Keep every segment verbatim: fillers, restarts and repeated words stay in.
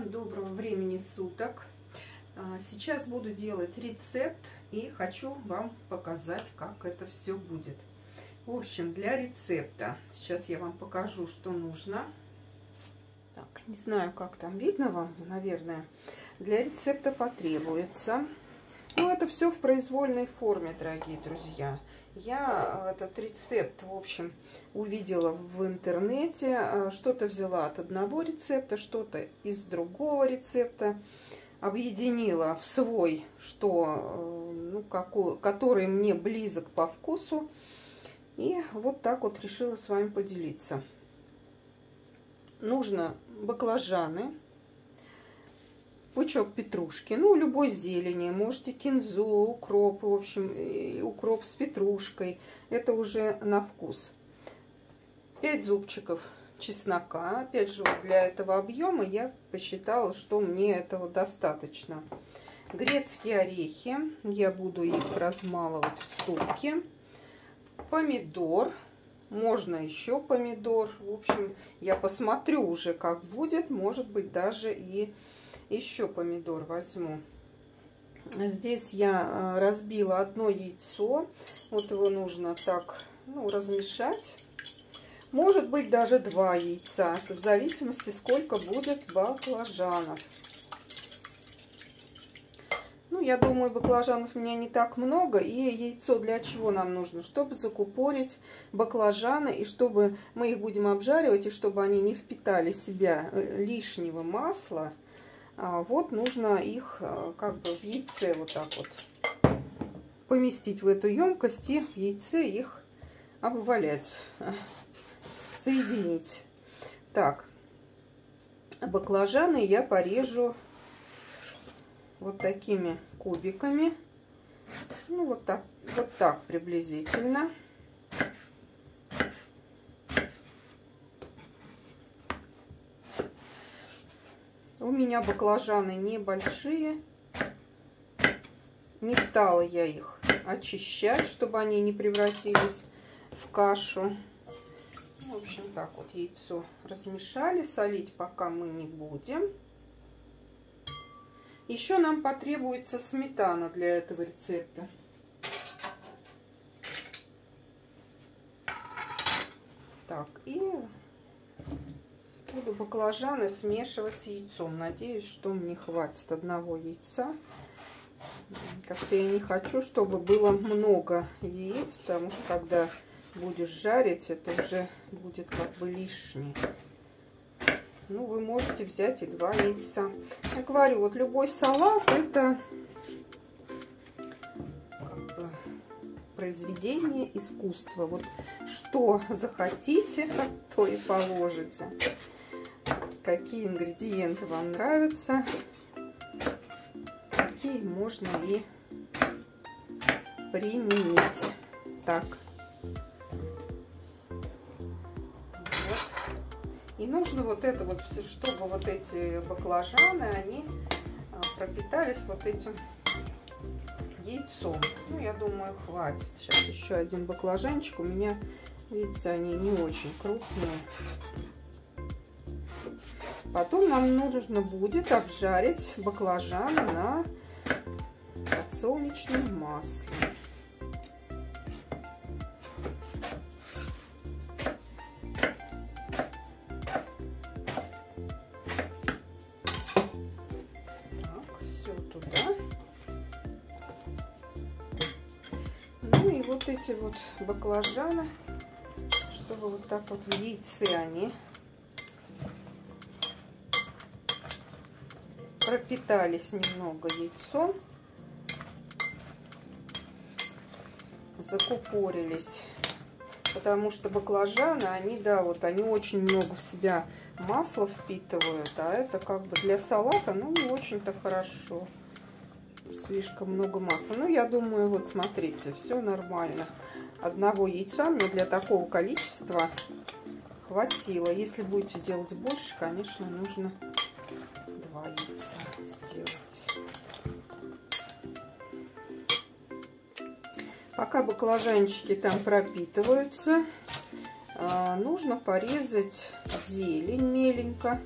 Всем доброго времени суток. Сейчас буду делать рецепт и хочу вам показать, как это все будет. В общем, для рецепта сейчас я вам покажу, что нужно. Так, не знаю, как там видно вам, наверное. Для рецепта потребуется... Ну, это все в произвольной форме, дорогие друзья. Я этот рецепт, в общем, увидела в интернете. Что-то взяла от одного рецепта, что-то из другого рецепта. Объединила в свой, что, ну, какой, который мне близок по вкусу. И вот так вот решила с вами поделиться. Нужно баклажаны. Пучок петрушки, ну, любой зелени, можете кинзу, укроп, в общем, укроп с петрушкой, это уже на вкус. пять зубчиков чеснока, опять же, для этого объема я посчитала, что мне этого достаточно. Грецкие орехи, я буду их размалывать в ступке. Помидор, можно еще помидор, в общем, я посмотрю уже, как будет, может быть, даже и... Еще помидор возьму. Здесь я разбила одно яйцо. Вот его нужно так, ну, размешать. Может быть, даже два яйца. В зависимости, сколько будет баклажанов. Ну, я думаю, баклажанов у меня не так много. И яйцо для чего нам нужно? Чтобы закупорить баклажаны. И чтобы мы их будем обжаривать. И чтобы они не впитали в себя лишнего масла. Вот нужно их как бы в яйце вот так вот поместить в эту емкость и в яйце их обвалять, соединить. Так, баклажаны я порежу вот такими кубиками. Ну, вот так, вот так приблизительно. У меня баклажаны небольшие. Не стала я их очищать, чтобы они не превратились в кашу. В общем, так вот яйцо размешали. Солить пока мы не будем. Еще нам потребуется сметана для этого рецепта. Так, и... буду баклажаны смешивать с яйцом. Надеюсь, что мне хватит одного яйца. Как-то я не хочу, чтобы было много яиц, потому что когда будешь жарить, это уже будет как бы лишнее. Ну, вы можете взять и два яйца. Я говорю, вот любой салат это как бы произведение искусства. Вот что захотите, то и положите. Какие ингредиенты вам нравятся, такие можно и применить. Так. Вот. И нужно вот это вот все, чтобы вот эти баклажаны, они пропитались вот этим яйцом. Ну, я думаю, хватит. Сейчас еще один баклажанчик. У меня, видите, они не очень крупные. Потом нам нужно будет обжарить баклажаны на подсолнечном масле. Так, все туда. Ну и вот эти вот баклажаны, чтобы вот так вот в яйце они... пропитались немного яйцом, закупорились, потому что баклажаны, они, да, вот они очень много в себя масла впитывают, а это как бы для салата, ну, не очень-то хорошо, слишком много масла. Ну, я думаю, вот смотрите, все нормально. Одного яйца мне для такого количества хватило. Если будете делать больше, конечно, нужно два яйца сделать. Пока баклажанчики там пропитываются, нужно порезать зелень меленько.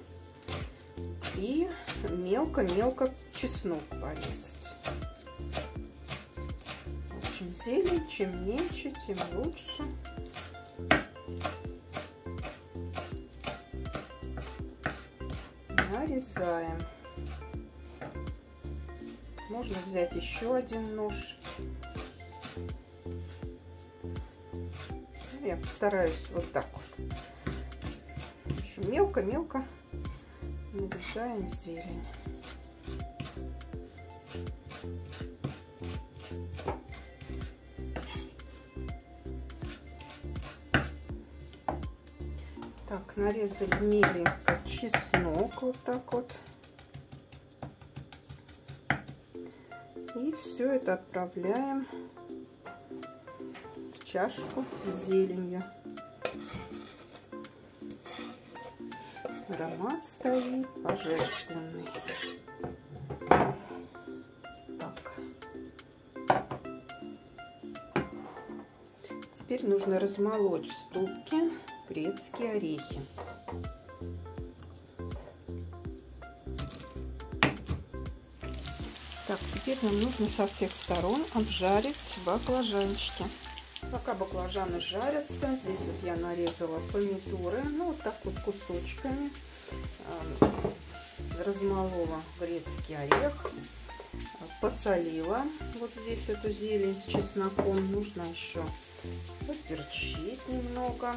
и мелко-мелко чеснок порезать. В общем, зелень, чем меньше, тем лучше. Нарезаем. Можно взять еще один нож. Я постараюсь вот так вот. Мелко-мелко нарезаем зелень. Так, нарезали меленько чеснок вот так вот. И все это отправляем в чашку с зеленью. Аромат стоит божественный. Так. Теперь нужно размолоть в ступке грецкие орехи. Так, теперь нам нужно со всех сторон обжарить баклажанчики. Пока баклажаны жарятся, здесь вот я нарезала помидоры, ну вот так вот кусочками, размолола грецкий орех, посолила вот здесь эту зелень с чесноком, нужно еще поперчить немного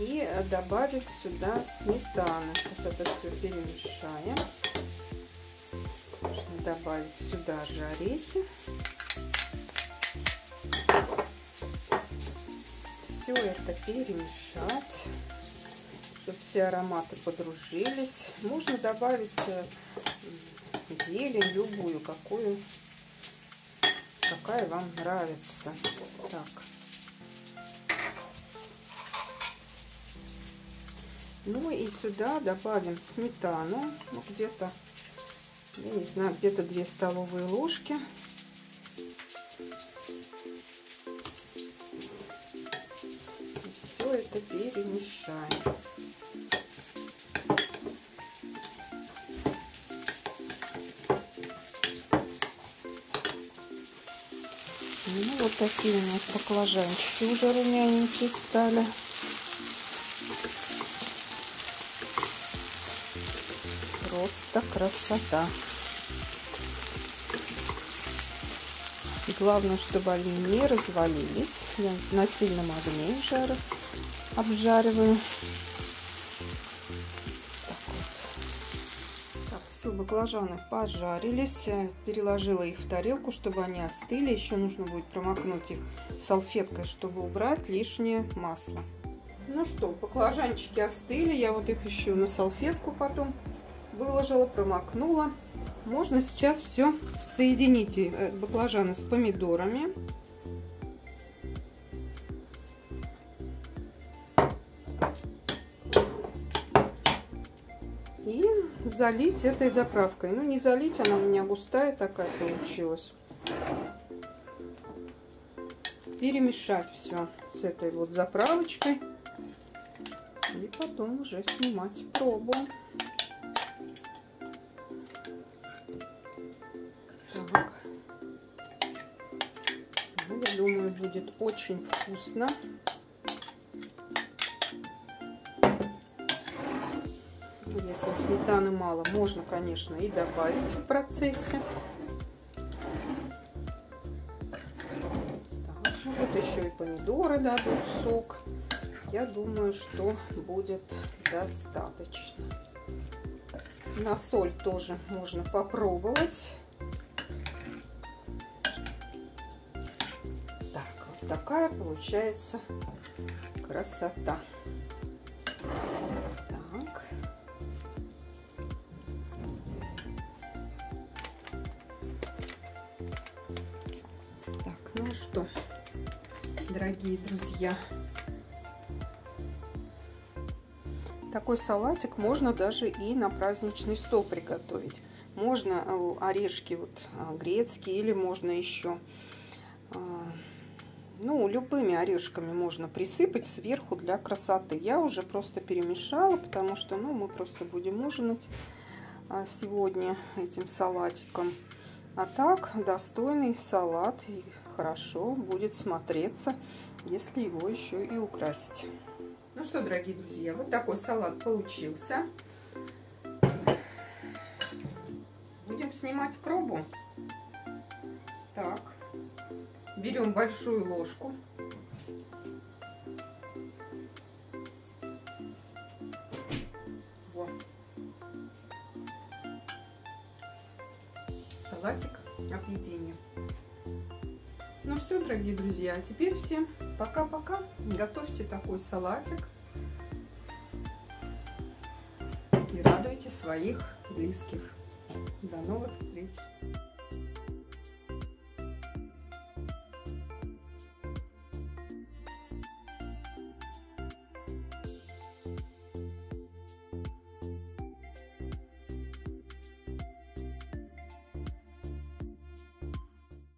и добавить сюда сметану. Сейчас это все перемешаем, нужно добавить сюда же орехи. Все это перемешать, чтобы все ароматы подружились. Можно добавить зелень любую, какую, какая вам нравится. Так. Ну и сюда добавим сметану, ну, где-то, я не знаю, где-то две столовые ложки. Это перемешаем. Ну вот такие у нас баклажанчики уже румяненькие стали. Просто красота. И главное, чтобы они не развалились. Я на сильном огне жарю. Обжариваю. Так, вот. Так, все, баклажаны пожарились. Переложила их в тарелку, чтобы они остыли. Еще нужно будет промокнуть их салфеткой, чтобы убрать лишнее масло. Ну что, баклажанчики остыли. Я вот их еще на салфетку потом выложила, промокнула. Можно сейчас все соединить. Баклажаны с помидорами. И залить этой заправкой. Ну, не залить, она у меня густая такая получилась. Перемешать все с этой вот заправочкой. И потом уже снимать пробу. Так. Ну, я думаю, будет очень вкусно. Если сметаны мало, можно, конечно, и добавить в процессе. Так, ну вот еще и помидоры дадут сок. Я думаю, что будет достаточно. На соль тоже можно попробовать. Так, вот такая получается красота. Так. Что, дорогие друзья, такой салатик можно даже и на праздничный стол приготовить. Можно орешки вот грецкие, или можно еще ну, любыми орешками можно присыпать сверху для красоты. Я уже просто перемешала, потому что, ну, мы просто будем ужинать сегодня этим салатиком. А так достойный салат и хорошо будет смотреться, если его еще и украсить. Ну что, дорогие друзья, вот такой салат получился. Будем снимать пробу. Так, берем большую ложку. Вот. Салатик от едения. Ну все, дорогие друзья, теперь всем пока-пока. Готовьте такой салатик и радуйте своих близких. До новых встреч!